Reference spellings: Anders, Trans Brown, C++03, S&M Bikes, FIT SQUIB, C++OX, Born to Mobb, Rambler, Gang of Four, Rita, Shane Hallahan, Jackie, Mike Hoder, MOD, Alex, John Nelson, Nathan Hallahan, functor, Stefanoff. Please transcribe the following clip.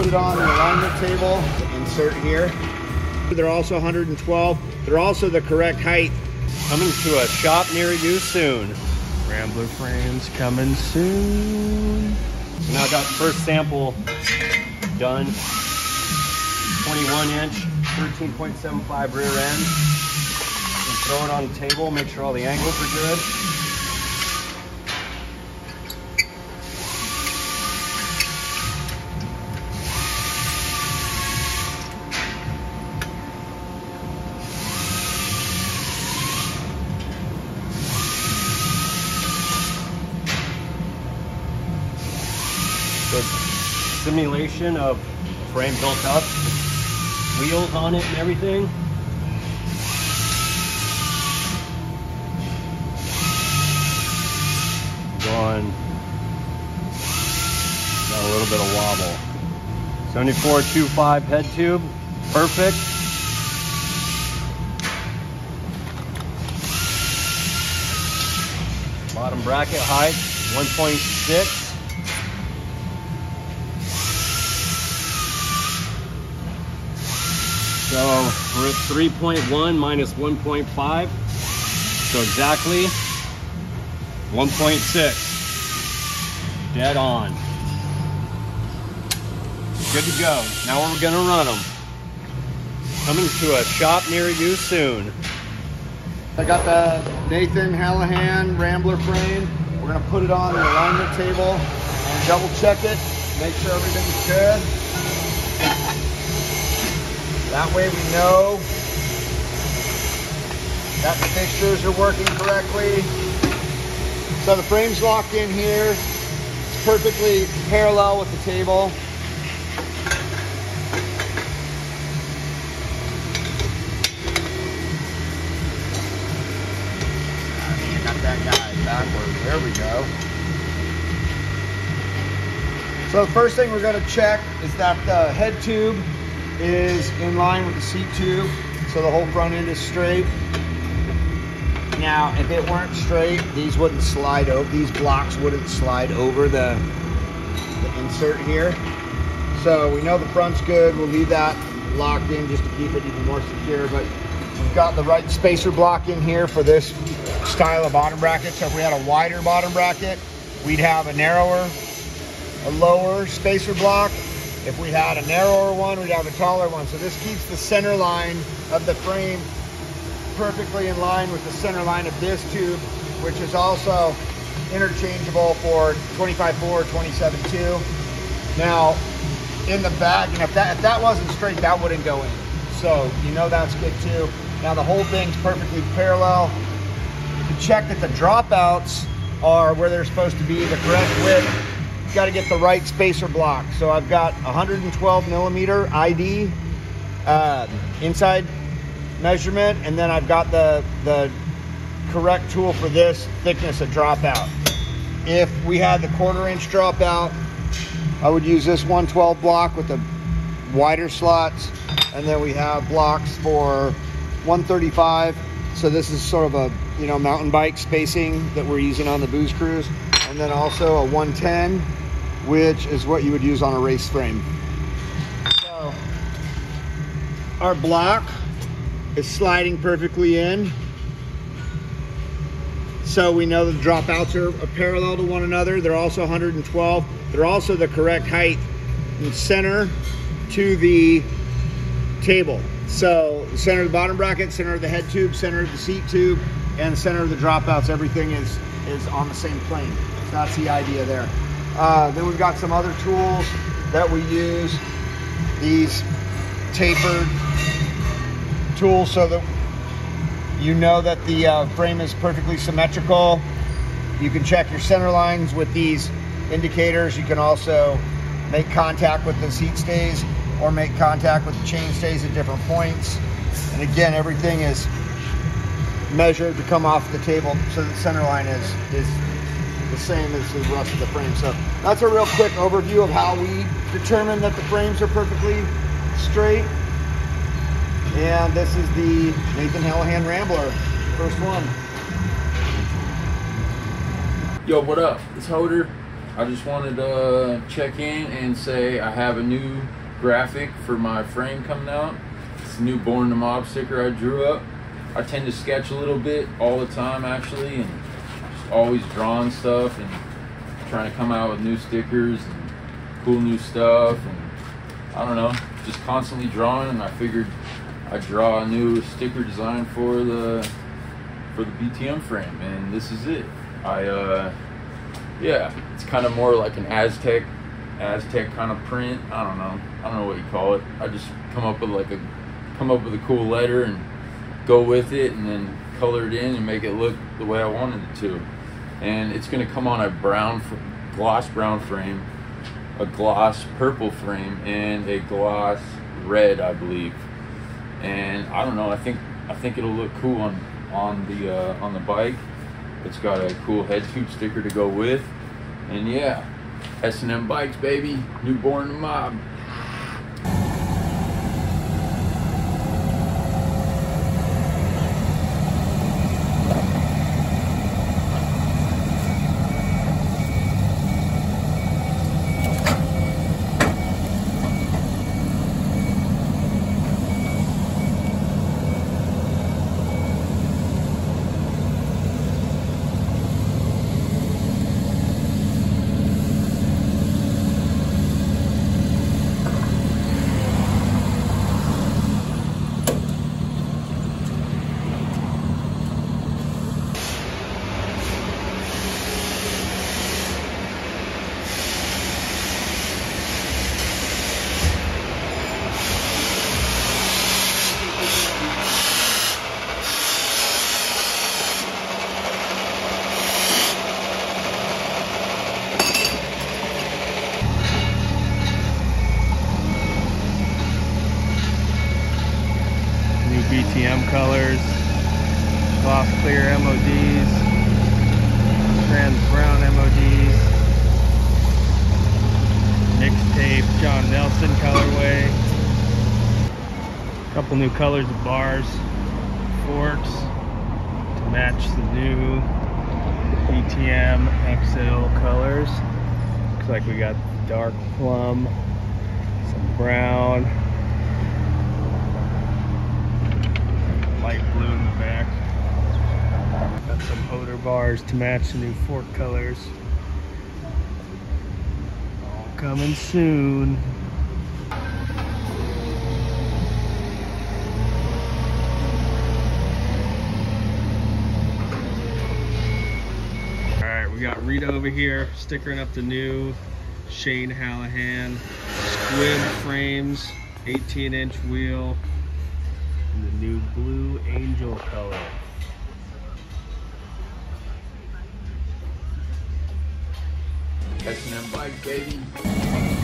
put it on the alignment table, insert here. They're also 112. They're also the correct height. Coming to a shop near you soon. Rambler frames coming soon. Now I got the first sample done. 21 inch, 13.75 rear end. And throw it on the table, make sure all the angles are good. Good simulation of frame built up, wheels on it and everything. Going, got a little bit of wobble. 7425 head tube, perfect. Bottom bracket height, 1.6. So we're at 3.1 minus 1.5, so exactly 1.6, dead on. Good to go. Now we're gonna run them. Coming to a shop near you soon. I got the Nathan Hallahan Rambler frame. We're gonna put it on the alignment table and double check it, make sure everything's good. That way we know that the fixtures are working correctly. So the frame's locked in here. It's perfectly parallel with the table. I think I got that guy backwards. There we go. So the first thing we're gonna check is that the head tube is in line with the seat tube, so the whole front end is straight. Now, if it weren't straight, these wouldn't slide over, these blocks wouldn't slide over the insert here. So we know the front's good. We'll leave that locked in just to keep it even more secure, but we've got the right spacer block in here for this style of bottom bracket. So if we had a wider bottom bracket, we'd have a narrower, a lower spacer block. If we had a narrower one, we'd have a taller one. So this keeps the center line of the frame perfectly in line with the center line of this tube, which is also interchangeable for 25.4, 27.2. Now, in the back, and if that wasn't straight, that wouldn't go in. So you know that's good too. Now the whole thing's perfectly parallel. You can check that the dropouts are where they're supposed to be, the correct width. Got to get the right spacer block. So I've got 112 millimeter ID inside measurement, and then I've got the correct tool for this thickness of dropout. If we had the quarter-inch dropout, I would use this 112 block with the wider slots, and then we have blocks for 135. So this is sort of a, you know, mountain bike spacing that we're using on the Booze Cruise. And then also a 110, which is what you would use on a race frame. So our block is sliding perfectly in. So we know the dropouts are parallel to one another. They're also 112. They're also the correct height and center to the table. So center of the bottom bracket, center of the head tube, center of the seat tube, and center of the dropouts. Everything is on the same plane. So that's the idea there. Then we've got some other tools that we use. These tapered tools so that you know that the frame is perfectly symmetrical. You can check your center lines with these indicators. You can also make contact with the seat stays or make contact with the chain stays at different points. And again, everything is measured to come off the table so the center line is the same as the rest of the frame. So that's a real quick overview of how we determine that the frames are perfectly straight. And this is the Nathan Hallahan Rambler, first one. Yo, what up? It's Hoder. I just wanted to check in and say I have a new graphic for my frame coming out. It's a new Born to Mobb sticker I drew up. I tend to sketch a little bit all the time actually, and just always drawing stuff and trying to come out with new stickers and cool new stuff, and I don't know, just constantly drawing, and I figured I'd draw a new sticker design for the BTM frame, and this is it. Yeah, it's kind of more like an Aztec kind of print. I don't know what you call it. I just come up with a cool letter and go with it, and then color it in and make it look the way I wanted it to. And it's gonna come on a gloss brown frame, a gloss purple frame, and a gloss red, I believe. And I don't know, I think it'll look cool on the bike. It's got a cool head tube sticker to go with. And yeah, S&M Bikes, baby. Born to Mobb. BTM colors, cloth clear MOD's, Trans Brown MOD's, mixtape John Nelson colorway, a couple new colors of bars, forks to match the new BTM XL colors. Looks like we got dark plum, some brown, light blue in the back. Got some Hoder bars to match the new fork colors. All coming soon. All right, we got Rita over here stickering up the new Shane Hallahan squib frames, 18-inch wheel. And the new blue angel color. S&M Bikes, baby.